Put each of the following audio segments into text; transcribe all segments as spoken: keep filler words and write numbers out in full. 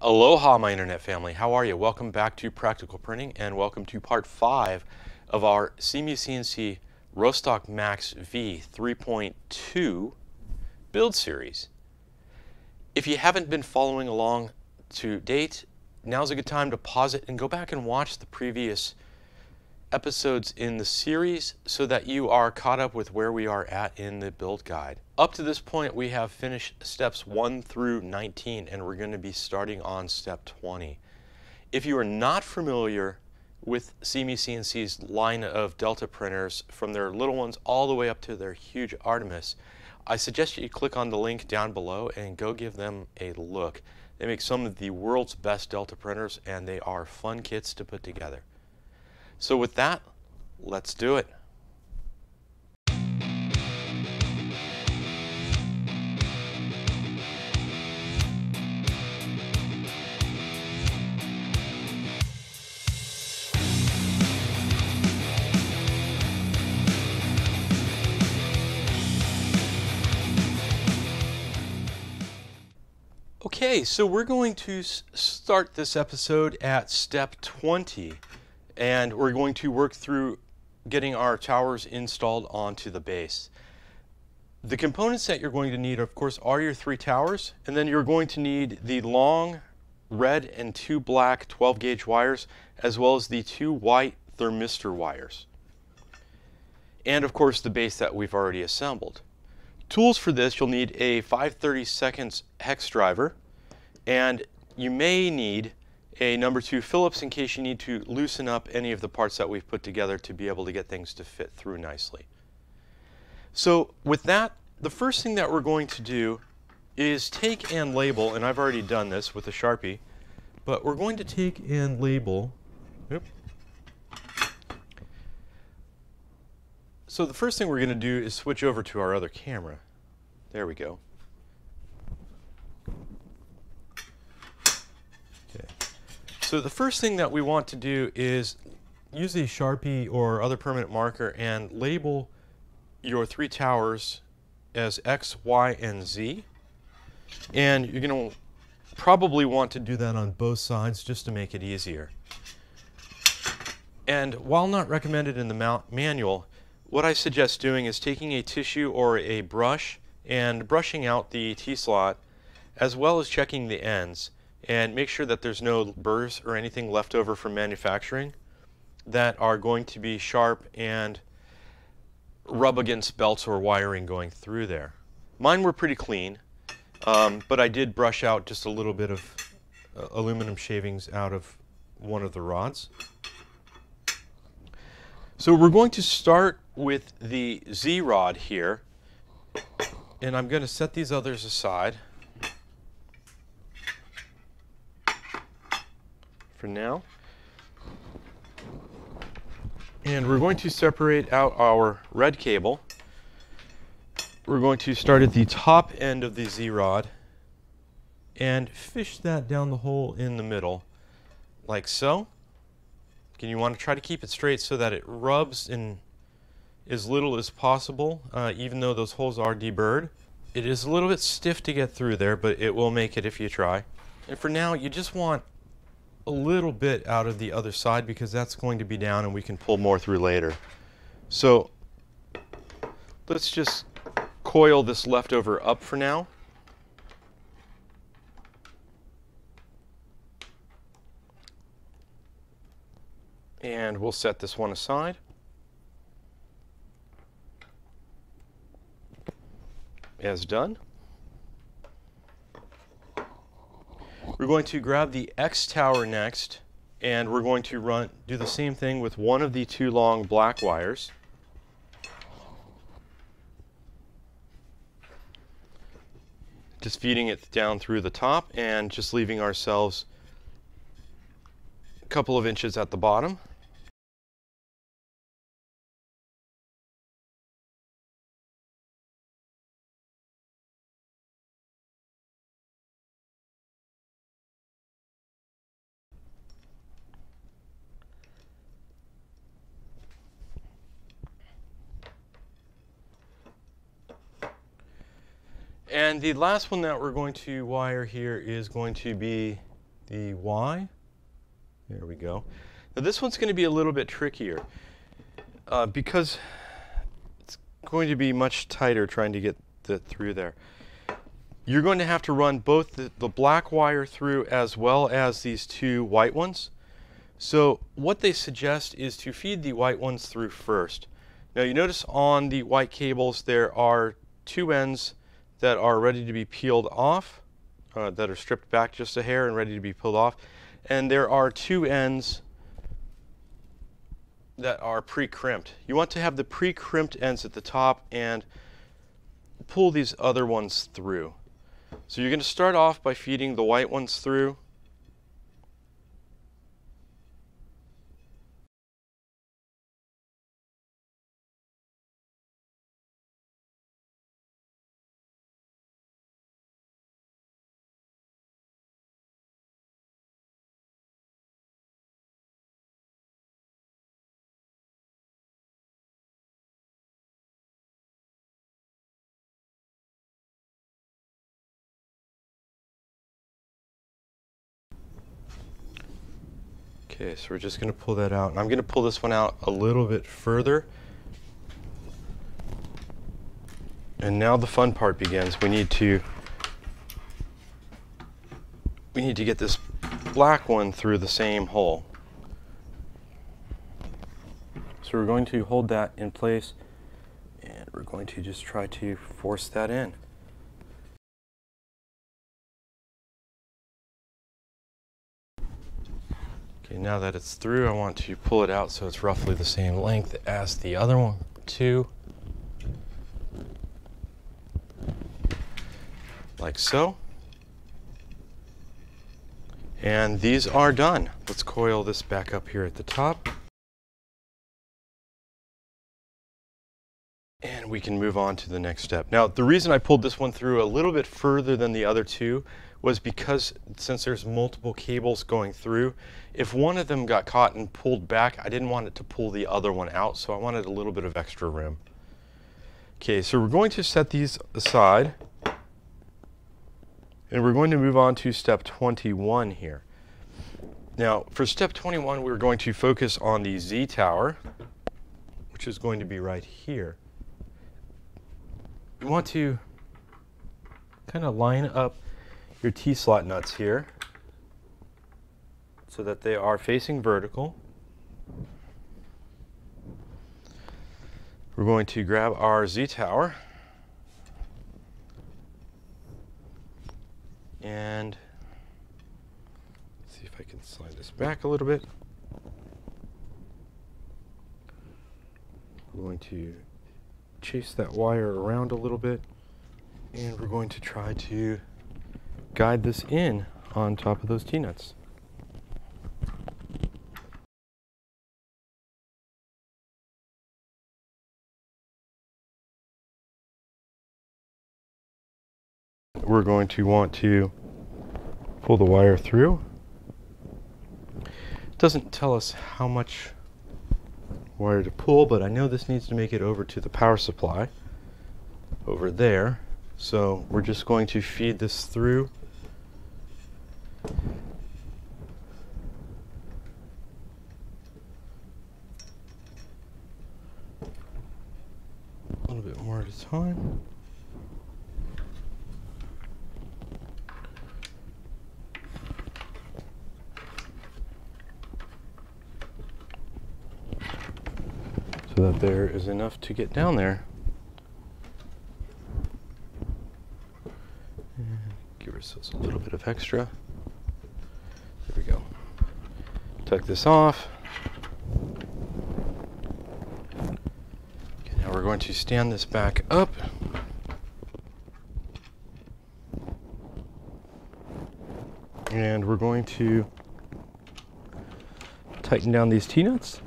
Aloha, my internet family. How are you? Welcome back to Practical Printing and welcome to part five of our SeeMeCNC Rostock Max V three point two build series. If you haven't been following along to date, now's a good time to pause it and go back and watch the previous episodes in the series so that you are caught up with where we are at in the build guide. Up to this point, we have finished steps one through nineteen, and we're going to be starting on step twenty. If you are not familiar with SeeMeCNC's line of Delta printers, from their little ones all the way up to their huge Artemis, I suggest you click on the link down below and go give them a look. They make some of the world's best Delta printers, and they are fun kits to put together. So with that, let's do it. Okay, so we're going to start this episode at step twenty, and we're going to work through getting our towers installed onto the base. The components that you're going to need, of course, are your three towers, and then you're going to need the long red and two black twelve gauge wires, as well as the two white thermistor wires. And of course, the base that we've already assembled. Tools for this, you'll need a five thirty-seconds hex driver, and you may need a number two Phillips in case you need to loosen up any of the parts that we've put together to be able to get things to fit through nicely. So with that, the first thing that we're going to do is take and label, and I've already done this with a Sharpie, but we're going to take and label. Yep. So the first thing we're going to do is switch over to our other camera. There we go. So the first thing that we want to do is use a Sharpie or other permanent marker and label your three towers as X, Y, and Z. And you're going to probably want to do that on both sides just to make it easier. And while not recommended in the manual, what I suggest doing is taking a tissue or a brush and brushing out the T-slot, as well as checking the ends, and make sure that there's no burrs or anything left over from manufacturing that are going to be sharp and rub against belts or wiring going through there. Mine were pretty clean, um, but I did brush out just a little bit of uh, aluminum shavings out of one of the rods. So we're going to start with the Z rod here, and I'm going to set these others aside for now, and we're going to separate out our red cable. We're going to start at the top end of the Z rod and fish that down the hole in the middle, like so. Again, you want to try to keep it straight so that it rubs in as little as possible, uh, even though those holes are deburred. It is a little bit stiff to get through there, but it will make it if you try. And for now, you just want a little bit out of the other side because that's going to be down and we can pull more through later. So let's just coil this leftover up for now. And we'll set this one aside. As done. We're going to grab the X tower next, and we're going to run do the same thing with one of the two long black wires. Just feeding it down through the top and just leaving ourselves a couple of inches at the bottom. And the last one that we're going to wire here is going to be the Y. There we go. Now this one's going to be a little bit trickier uh, because it's going to be much tighter trying to get the, through there. You're going to have to run both the, the black wire through as well as these two white ones. So what they suggest is to feed the white ones through first. Now you notice on the white cables there are two ends that are ready to be peeled off, uh, that are stripped back just a hair and ready to be pulled off. And there are two ends that are pre-crimped. You want to have the pre-crimped ends at the top and pull these other ones through. So you're going to start off by feeding the white ones through. Okay, so we're just going to pull that out. And I'm going to pull this one out a little bit further. And now the fun part begins. We need to we need to get this black one through the same hole. So we're going to hold that in place and we're going to just try to force that in. Okay, now that it's through, I want to pull it out so it's roughly the same length as the other one, too. Like so. And these are done. Let's coil this back up here at the top. And we can move on to the next step. Now, the reason I pulled this one through a little bit further than the other two was because since there's multiple cables going through, if one of them got caught and pulled back, I didn't want it to pull the other one out, so I wanted a little bit of extra room. Okay, so we're going to set these aside, and we're going to move on to step twenty-one here. Now, for step twenty-one, we're going to focus on the Z tower, which is going to be right here. You want to kind of line up your T-slot nuts here so that they are facing vertical. We're going to grab our Z-tower and see if I can slide this back a little bit. We're going to chase that wire around a little bit and we're going to try to guide this in on top of those T-nuts. We're going to want to pull the wire through. It doesn't tell us how much wire to pull, but I know this needs to make it over to the power supply over there. So we're just going to feed this through. A little bit more at a time. So that there is enough to get down there. And give ourselves a little bit of extra. There we go. Tuck this off. Okay, now we're going to stand this back up. And we're going to tighten down these T-nuts.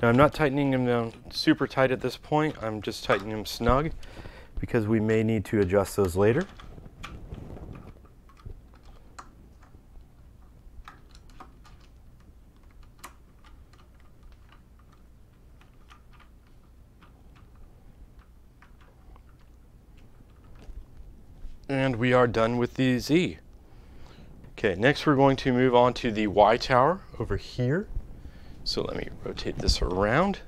Now I'm not tightening them down super tight at this point. I'm just tightening them snug because we may need to adjust those later. we are done with the Z. Okay, next we're going to move on to the Y tower over here. So let me rotate this around.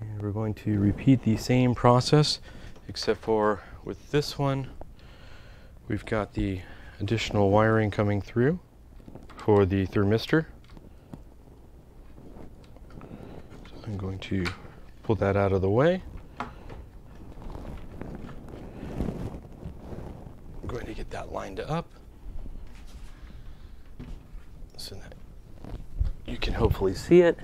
And we're going to repeat the same process, except for with this one, we've got the additional wiring coming through for the thermistor. So I'm going to pull that out of the way. I'm going to get that lined up so that you can hopefully see it.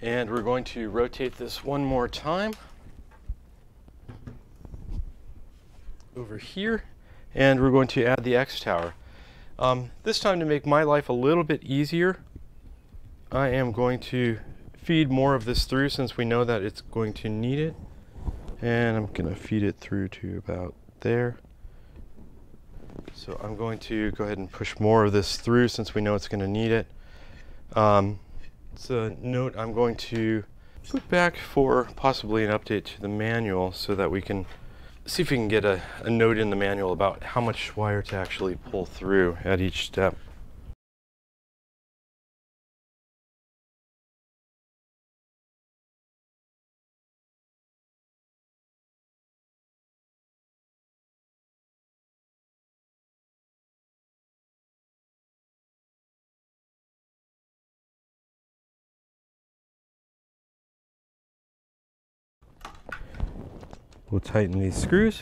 And we're going to rotate this one more time over here, and we're going to add the X tower. Um, this time, to make my life a little bit easier, I am going to feed more of this through, since we know that it's going to need it. And I'm going to feed it through to about there. So I'm going to go ahead and push more of this through, since we know it's going to need it. Um, So note I'm going to put back for possibly an update to the manual, so that we can see if we can get a, a note in the manual about how much wire to actually pull through at each step. We'll tighten these screws.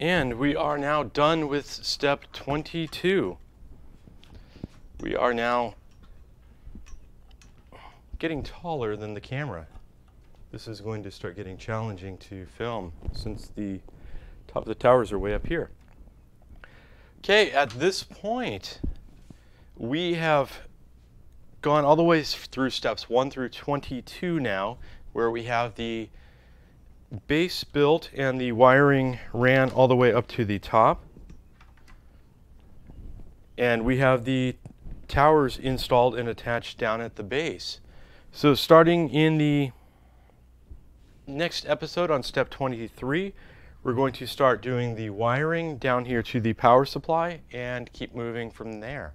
And we are now done with step twenty-two. We are now getting taller than the camera. This is going to start getting challenging to film, since the top of the towers are way up here. Okay, at this point, we have gone all the way through steps one through twenty-two now, where we have the base built and the wiring ran all the way up to the top. And we have the towers installed and attached down at the base. So starting in the next episode on step twenty-three, we're going to start doing the wiring down here to the power supply and keep moving from there.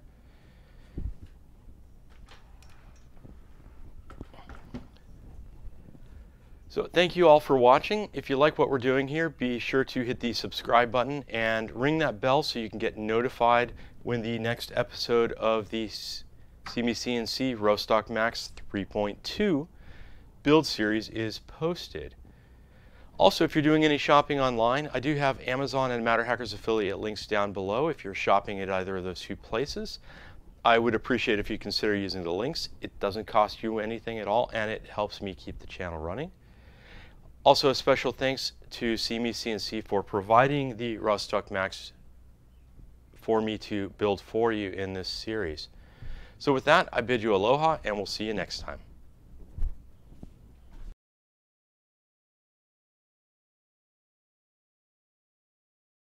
So thank you all for watching. If you like what we're doing here, be sure to hit the subscribe button and ring that bell so you can get notified when the next episode of the SeeMeCNC Rostock Max three point two build series is posted. Also, if you're doing any shopping online, I do have Amazon and Matterhackers affiliate links down below if you're shopping at either of those two places. I would appreciate if you consider using the links. It doesn't cost you anything at all, and it helps me keep the channel running. Also, a special thanks to SeeMeCNC for providing the Rostock Max for me to build for you in this series. So with that, I bid you aloha, and we'll see you next time.